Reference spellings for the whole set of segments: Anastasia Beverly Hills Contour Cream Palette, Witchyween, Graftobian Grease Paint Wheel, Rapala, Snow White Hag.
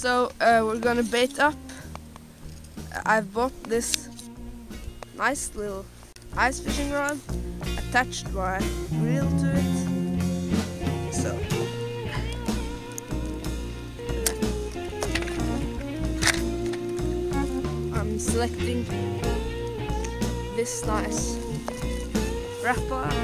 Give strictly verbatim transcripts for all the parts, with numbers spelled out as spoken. So uh, we're gonna bait up. I've bought this nice little ice fishing rod, attached my reel to it. So I'm selecting this nice Rapala.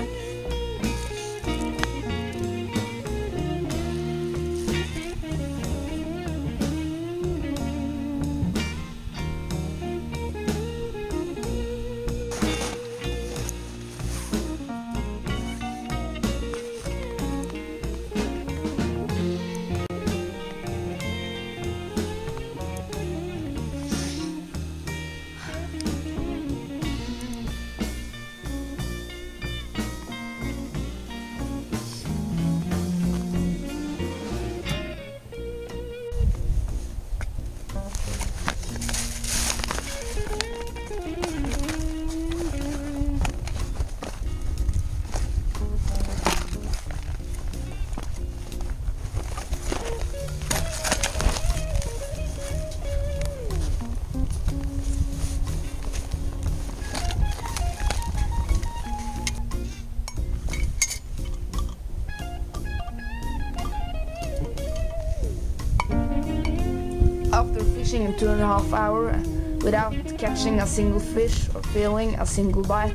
After fishing in two and a half hours without catching a single fish or feeling a single bite,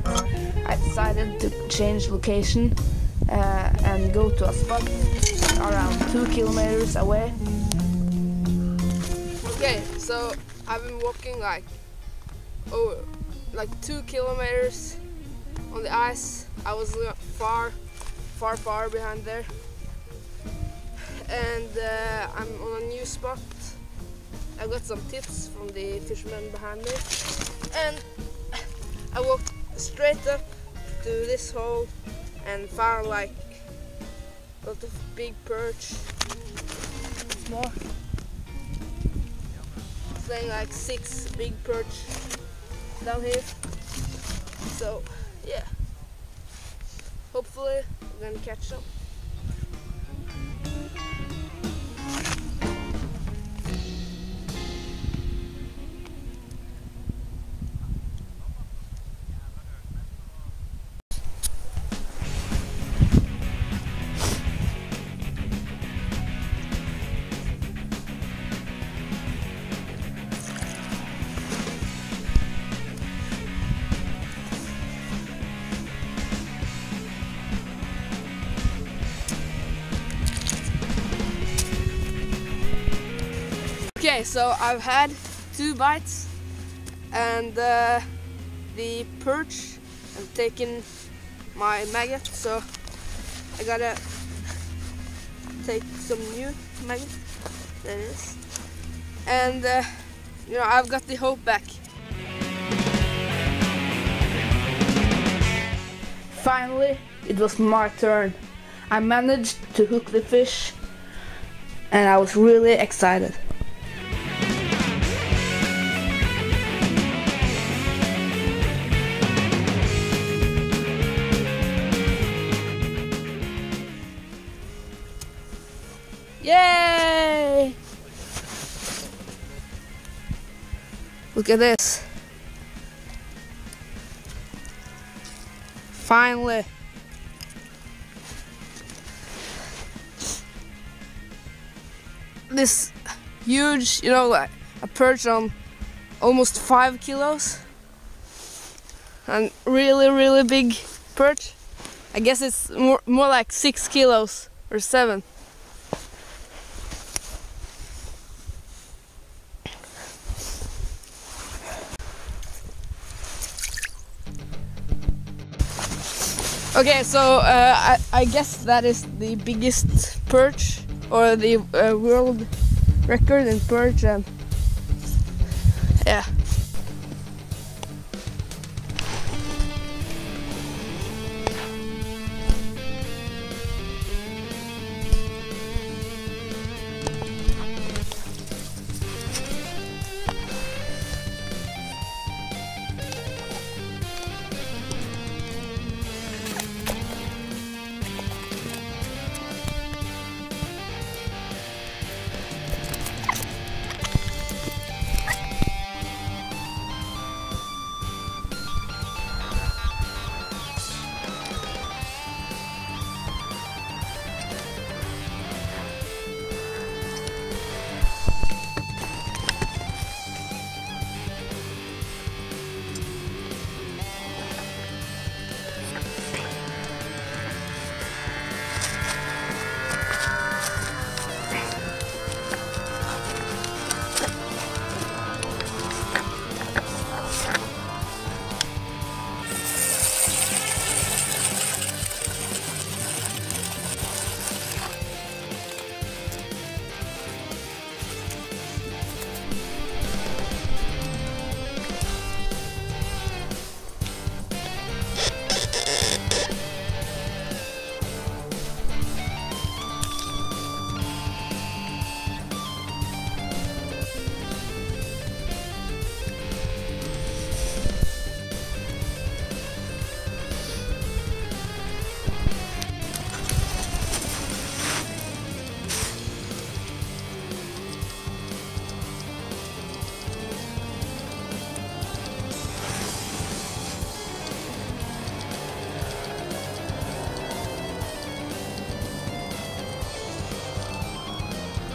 I decided to change location uh, and go to a spot around two kilometers away. Okay, so I've been walking like oh, like two kilometers on the ice. I was far, far, far behind there, and uh, I'm on a new spot. I got some tips from the fisherman behind me, and I walked straight up to this hole and found like a lot of big perch, more, playing like six big perch down here. So yeah, hopefully we're gonna catch them. Okay, so I've had two bites, and uh, the perch have taken my maggot, so I gotta take some new maggot. There it is. And uh, you know, I've got the hope back. Finally, it was my turn. I managed to hook the fish, and I was really excited. Yay! Look at this. Finally. This huge, you know, like a perch on almost five kilos. And really, really big perch. I guess it's more, more like six kilos or seven. Okay, so uh, I, I guess that is the biggest perch, or the uh, world record in perch, and yeah.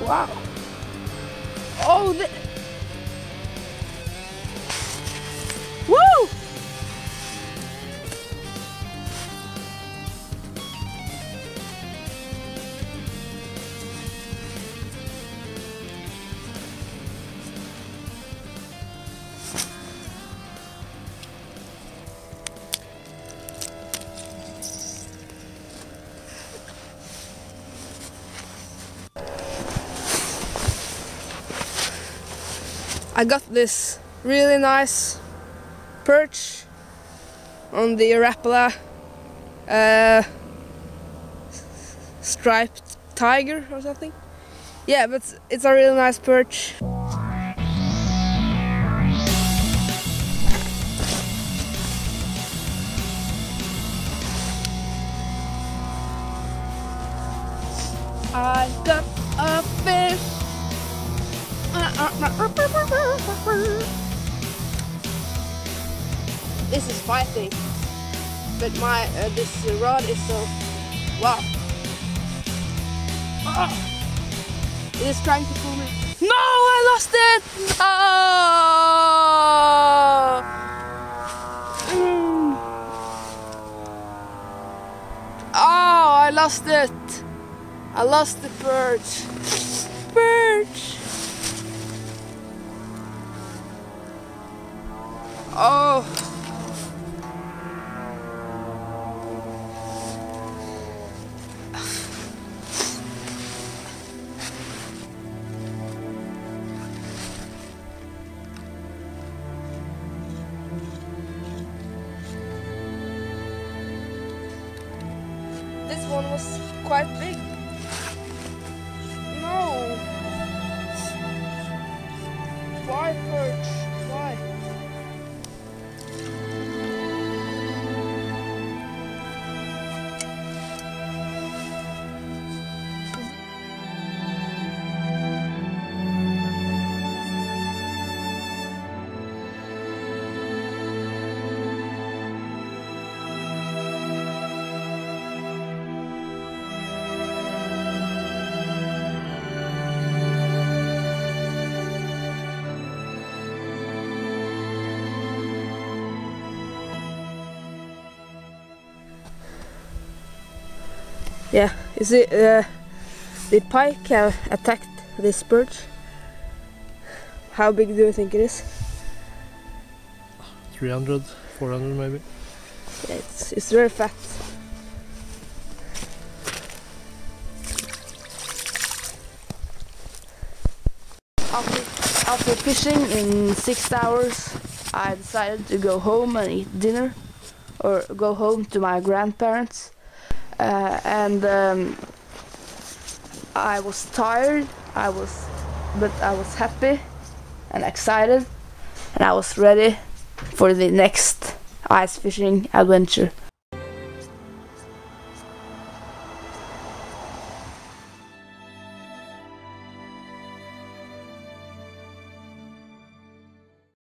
Wow. Oh, the... Woo! I got this really nice perch on the Rapala uh, striped tiger or something. Yeah, but it's a really nice perch. I got a fish. This is fighting, but my uh, this rod is so wow. Oh. It is trying to pull me. No, I lost it. Oh, mm. Oh, I lost it. I lost the perch. Perch. Oh, this one was quite big. No, why perch? Why? Yeah, you see, uh, the pike have attacked this perch. How big do you think it is? three hundred, four hundred maybe. Yeah, it's, it's very fat. After, after fishing in six hours, I decided to go home and eat dinner, or go home to my grandparents. Uh, and um, I was tired, I was, but I was happy and excited, and I was ready for the next ice fishing adventure.